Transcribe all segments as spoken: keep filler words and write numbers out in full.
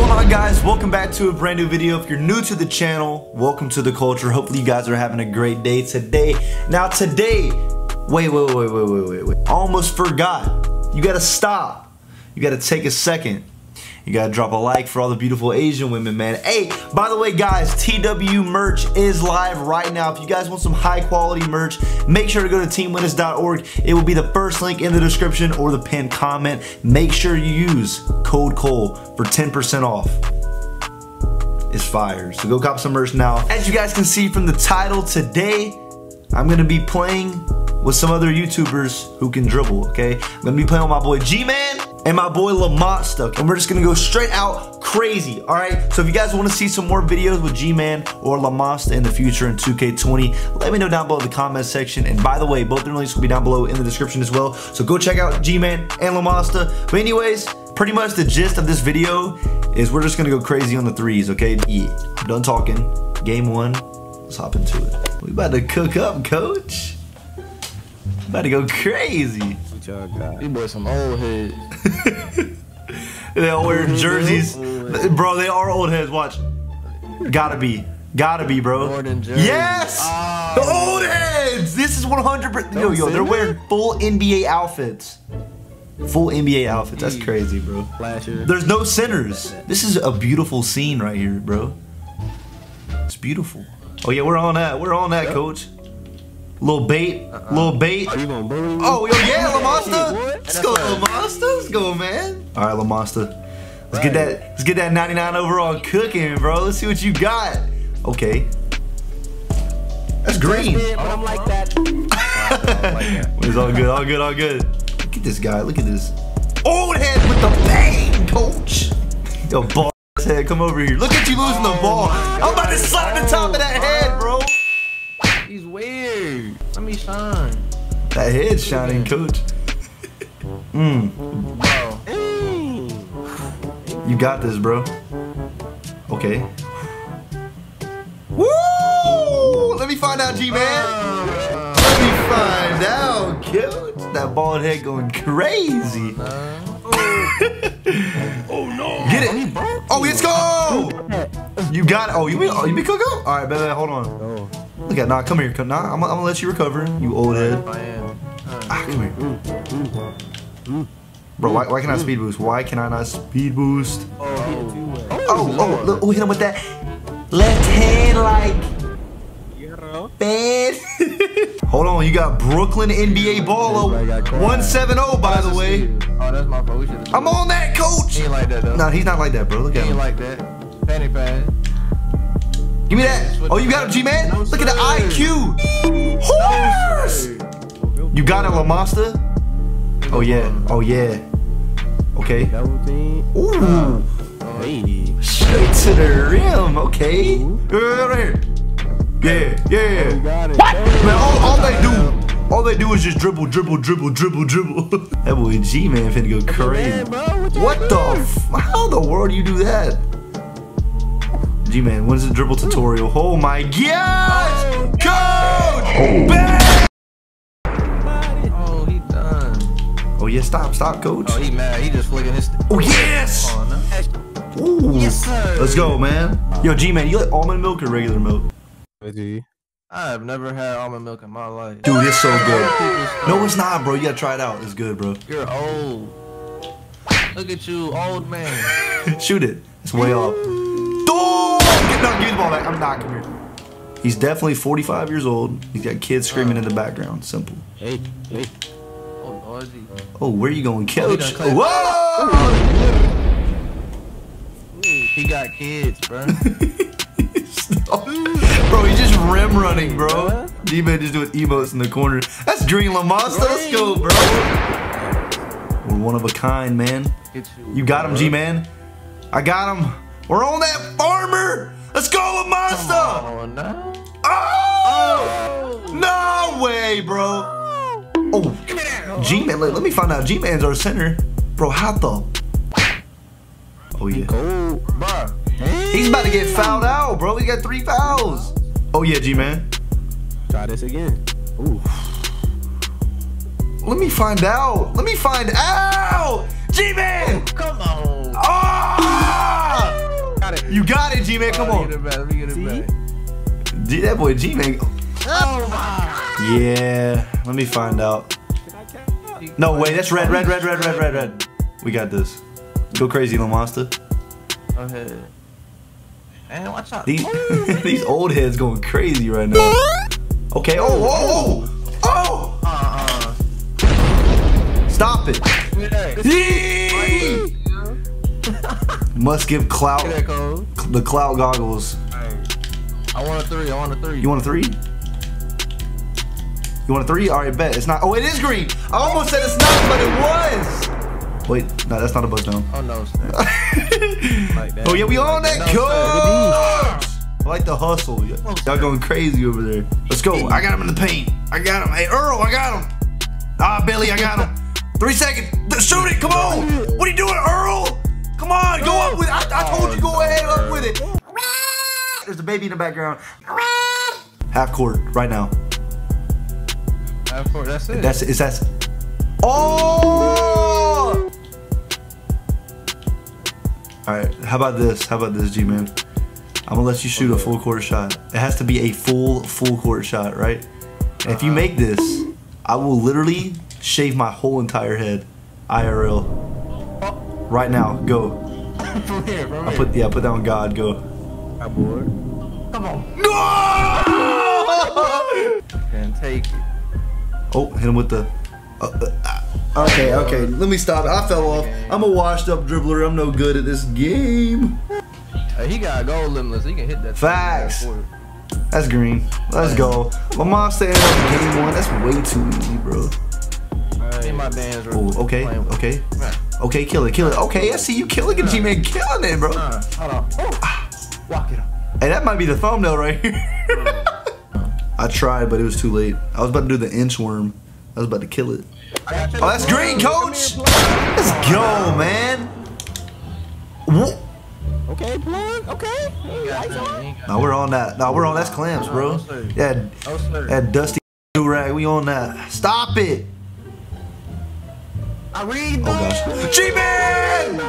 going on, guys? Welcome back to a brand new video. If you're new to the channel, welcome to the culture. Hopefully you guys are having a great day today. Now today, wait, wait, wait, wait, wait, wait, wait. I almost forgot. You gotta stop. You gotta take a second. You gotta drop a like for all the beautiful Asian women, man. Hey, by the way, guys, T W merch is live right now. If you guys want some high quality merch, make sure to go to team witness dot org. It will be the first link in the description or the pinned comment. Make sure you use code Cole for ten percent off. It's fire, so go cop some merch now. As you guys can see from the title, today I'm gonna be playing with some other YouTubers who can dribble, okay? I'm gonna be playing with my boy G-Man and my boy LaMonsta, and we're just gonna go straight out crazy, all right? So if you guys wanna see some more videos with G-Man or LaMonsta in the future in two K twenty, let me know down below in the comment section. And by the way, both their links will be down below in the description as well. So go check out G-Man and LaMonsta. But anyways, pretty much the gist of this video is we're just gonna go crazy on the threes, okay? Yeah, I'm done talking. Game one, let's hop into it. We about to cook up, coach. About to go crazy. What y'all got? These boys some old heads. They all wear jerseys. Bro, they are old heads. Watch. Gotta be. Gotta be, bro. Yes! Oh. The old heads! This is one hundred percent. Yo, yo, they're wearing full N B A outfits. Full N B A outfits. That's crazy, bro. There's no centers. This is a beautiful scene right here, bro. It's beautiful. Oh, yeah, we're on that. We're on that, yep. Coach. Little bait, uh-uh. Little bait. Are you gonna bully me? Oh, yo, yeah, LaMonsta. Let's go, LaMonsta. Let's go, man. All right, LaMonsta. Let's right. get that. Let's get that ninety-nine overall cooking, bro. Let's see what you got. Okay. That's green. It, I'm like that. It's all good. All good. All good. Look at this guy. Look at this. Old head with the bang, coach. Yo, ball head, come over here. Look at you losing oh the ball. I'm about to slap oh, the top of that head, bro. He's weird. Let me shine. That head's shining, coach. Mmm. Hey. You got this, bro. Okay. Woo! Let me find out, G-Man. Uh, Let me find out, coach. That bald head going crazy. Oh, no. Get it. Oh, let's go. You got it. Oh, you mean, oh, you mean cook up? All right, baby, hold on. Oh. Look at, nah, come here, come, nah, I'm, I'm gonna let you recover, you old head. I am. Ah, come here. Bro, why, why can I speed boost? Why can I not speed boost? Oh, oh, oh, look, oh, hit him with that left hand like, bad. Hold on, you got Brooklyn N B A ball, one seventy, by the way. Oh, that's my fault. I'm on that, coach. He ain't like that, though. Nah, he's not like that, bro, look at him. He ain't like that. Panic pad. Give me that. Oh, you got him, G-Man. No, look at the I Q. Horse. No, you got it, LaMonsta. Oh, yeah. Oh, yeah. Okay. Ooh. Straight to the rim. Okay. Right here. Yeah, yeah. What? Man, all, all they do, all they do is just dribble, dribble, dribble, dribble, dribble. That boy G-Man finna go crazy. What the f? How in the world do you do that? G-Man, when's the dribble tutorial? Oh my gosh! Coach! Oh, he done. Oh yeah, stop, stop, coach. Oh, he mad. He just flicking his. Oh yes! Ooh. Yes, sir. Let's go, man. Yo, G-Man, you like almond milk or regular milk? I've never had almond milk in my life. Dude, it's so good. No, it's not, bro. You gotta try it out. It's good, bro. You're old. Look at you, old man. Shoot it. It's way off. No, give me the ball back. I'm not coming here. He's definitely forty-five years old. He's got kids screaming uh, in the background. Simple. Hey, hey. Oh, oh where you going, coach? Oh, whoa! Ooh, he got kids, bro. Bro, he's just rim running, bro. G-Man just doing emotes in the corner. That's green LaMonsta. Let's go, bro. We're one of a kind, man. You got him, G-Man. I got him. We're on that farmer. Let's go, LaMonsta. Oh, no. Oh, oh, no way, bro. Oh, G-Man. Let, let me find out. G-Man's our center. Bro, how the? Oh, yeah. Cool, bro. He's about to get fouled out, bro. We got three fouls. Oh, yeah, G-Man. Try this again. Ooh. Let me find out. Let me find out. G-Man. Oh, come on. Oh. G-Man, come on. Look at it, G, that boy G-Man. Oh, yeah, let me find out. No, wait, that's red, red, red, red, red, red, red. We got this. Go crazy, LaMonsta. Go ahead. Man, watch out. These, these old heads going crazy right now. Okay, oh, oh, oh. Uh-uh. Stop it. Must give clout, the clout goggles. I want a three, I want a three. You want a three? You want a three? All right, bet. It's not. Oh, it is green. I almost said it's not, but it was. Wait, no, that's not a buzz down. Oh, no. Like that. Oh, yeah, we on that. Go. I like the hustle. Y'all going crazy over there. Let's go. I got him in the paint. I got him. Hey, Earl, I got him. Ah, Billy, I got him. Three seconds. Shoot it. Come on. What are you doing, Earl? Come on. Go up with it. I, I told you go ahead up with it. There's a baby in the background. Half court right now. Half court, that's it. That's it. That's. Oh! All right. How about this? How about this, G-Man? I'm gonna let you shoot okay. a full court shot. It has to be a full full court shot, right? Uh-huh. If you make this, I will literally shave my whole entire head, I R L. Oh. Right now, go. From here, from I put yeah, I put that on God. Go. I'm bored. Come on. No! And take it. Oh, hit him with the. Uh, uh, okay, okay. Let me stop it. I fell off. I'm a washed-up dribbler. I'm no good at this game. Uh, he got a goal limitless. He can hit that. Facts. That's green. Let's go. My mom's saying that's game one. That's way too easy, bro. Right. My band's oh, okay, okay, right. okay. Kill it, kill it. Okay, I see you killing it, nah. G-Man, killing it, bro. Nah. Hold on. Oh. Walk it up. Hey, that might be the thumbnail right here. I tried, but it was too late. I was about to do the inchworm. I was about to kill it. Oh, that's green, coach. Let's go, man. What? Okay, plug. Okay. No, we're on that. No, we're on. That's clams, bro. Yeah, that dusty rag. We on that. Stop it. I read. Oh gosh. G-Man.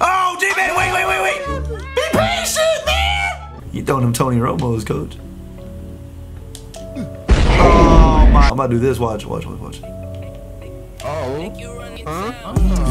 Oh, G-Man. Wait, wait, wait, wait. Be patient. You throwing them Tony Romo's, coach. Oh my! I'm about to do this. Watch, watch, watch, watch. Oh. Huh?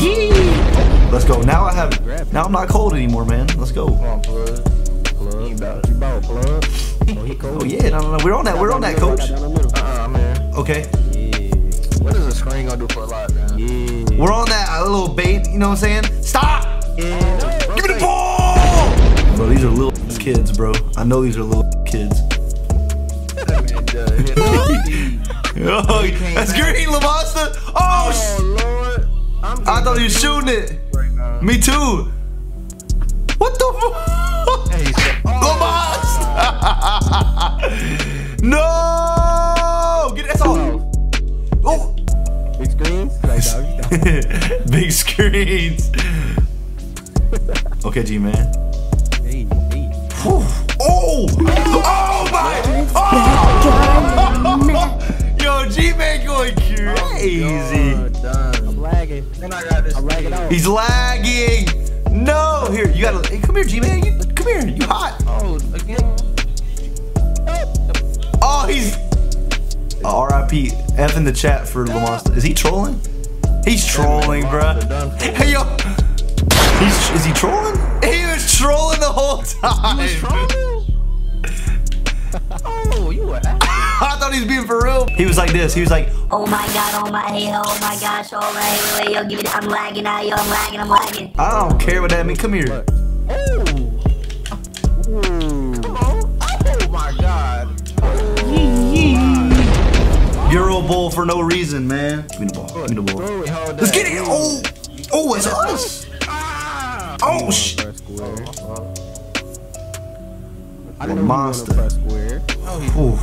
Yeah. Let's go. Now I have. Now I'm not cold anymore, man. Let's go. Come on, plug. Plug. You about, you about plug. Oh, he cold. Oh yeah, no, no, no. We're on that. We're on that, coach. Uh-uh, man. Okay. Yeah. What is a screen gonna do for a lot, man? Yeah. We're on that little bait. You know what I'm saying? Stop. Yeah. Give me the ball. Bro, these are little. Kids, bro. I know these are little kids. Oh, that's green, LaMonsta. Oh, oh Lord. I'm I thought he was shooting it. Right now. Me too. What the fuck? Hey, LaMonsta. No. Get that off. Oh. Big screens. Big screens. Okay, G-Man. Oh! Oh! Oh my! Oh! Yo, G-Man going crazy. Oh, I'm lagging. Then I got this. I'm lagging out. He's lagging. No, here you gotta. Hey, come here, G-Man. You, come here. You hot? Oh, again. Oh, he's. Oh, R I P F in the chat for LaMonsta. Is he trolling? He's trolling, bro. Hey yo. He's, is he trolling? He was trolling the whole time. He was trolling? Oh, you were acting. I thought he was being for real. He was like this. He was like, oh my god, oh my, hey, oh my gosh, oh my, hey, yo, give it, I'm lagging now, yo, I'm lagging, I'm lagging. I don't care what that means. Come here. Look. Oh. Ooh. Come on. Oh my god. Oh, yee -yee. Euro Bowl for no reason, man. Give me the ball. Give me the ball. Let's get it. Oh, oh, it's us. Oh, shit. LaMonsta. Oh,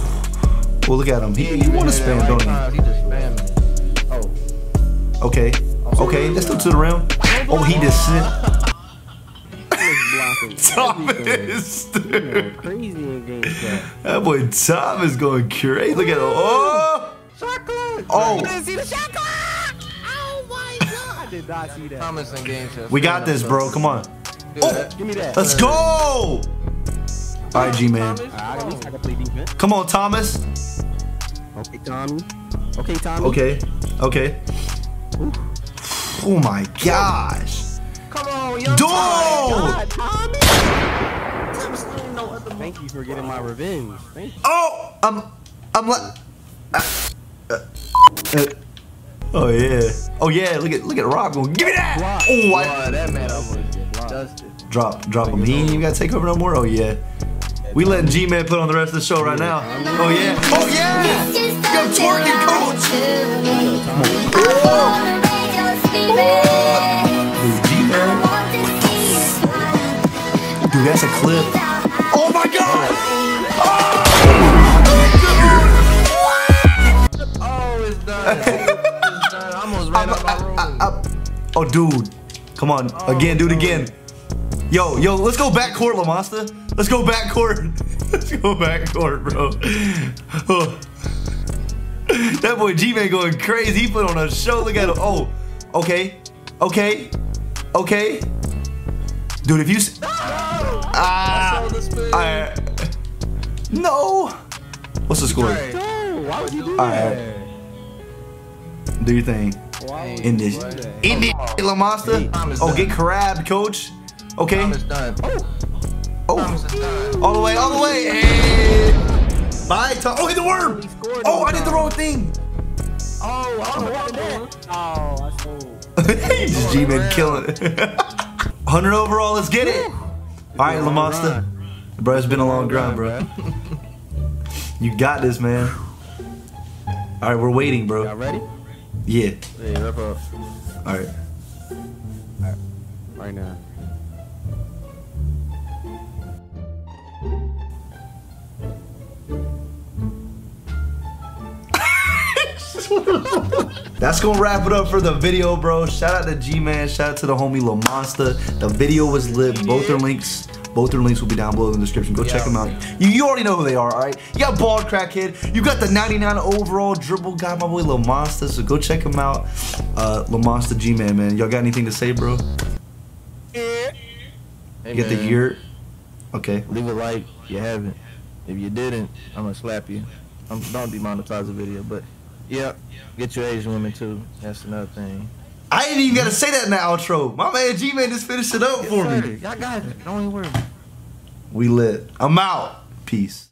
well, look at him. He, he, he want to spam, don't he? He just spammed. Oh. Okay. Okay. Let's go to the rim. Oh, he just sit. Thomas, dude. That boy Tom is going crazy. Look at him. Oh. Oh. Did not see that. Thomas and game we got this, bro. Come on. Oh, give me that. Let's go. All right, G-Man. Uh, Come on, Thomas. Okay, Tommy. Okay, Tommy. Okay. Okay. Ooh. Oh my gosh. Come on, yo. Dude. Oh my God, Tommy. No other Thank you for getting my revenge. Thank you. Oh, I'm, I'm like. Uh, uh, uh. Oh yeah. Oh yeah. Look at, look at Rob going. Give me that. Rock. Oh what? Wow, that man almost got justice. Drop, drop him. He ain't even gotta take over no more. Oh yeah. We letting G-Man put on the rest of the show right now. Oh yeah. Oh yeah. Yo, twerking coach. Oh. G-Man. Dude, that's a clip. Oh my God. Oh. Oh, it's done. It's done. I almost ran out my room. I, I, I, oh, dude. Come on. Oh, again, dude, again. Yo, yo, let's go back court, LaMonsta. Let's go back court. Let's go back court, bro. Oh. That boy G-Man going crazy. He put on a show. Look at him. Oh, okay. Okay. Okay. Dude, if you. No! Ah. I, no. What's the score? Dang, why would you do that? All right. Do your thing. End this. End it, LaMonsta. Oh, get crabbed, coach. Okay. Thomas done. Oh. Oh. Thomas done. All the way, all the way. And bye, Tom. Oh, hit the worm. Oh, I did the wrong thing. Oh, I don't know what that. Oh, I sold. He just G-Man killing it. one hundred overall, let's get it. All right, LaMonsta. Bro, it's been a long grind, bro. You got this, man. All right, we're waiting, bro. Y'all ready? Yeah. Hey, wrap up. All right. All right. Right now. That's gonna wrap it up for the video, bro. Shout out to G-Man, shout out to the homie LaMonsta. The video was lit. Both their links, both their links will be down below in the description. Go yeah, check them out. You, you already know who they are, all right? You got Bald Crackhead. You got the ninety-nine overall dribble guy, my boy LaMonsta. So go check him out. Uh, LaMonsta, G-Man, man. Y'all got anything to say, bro? Hey, you got the yurt? Okay. Leave a like if you haven't. If you didn't, I'm gonna slap you. I'm, don't demonetize the video, but. Yep, get your Asian women too. That's another thing. I ain't even gotta say that in the outro. My man G-Man just finished it up yes, for sir. me. Y'all got it. Don't even worry. We lit. I'm out. Peace.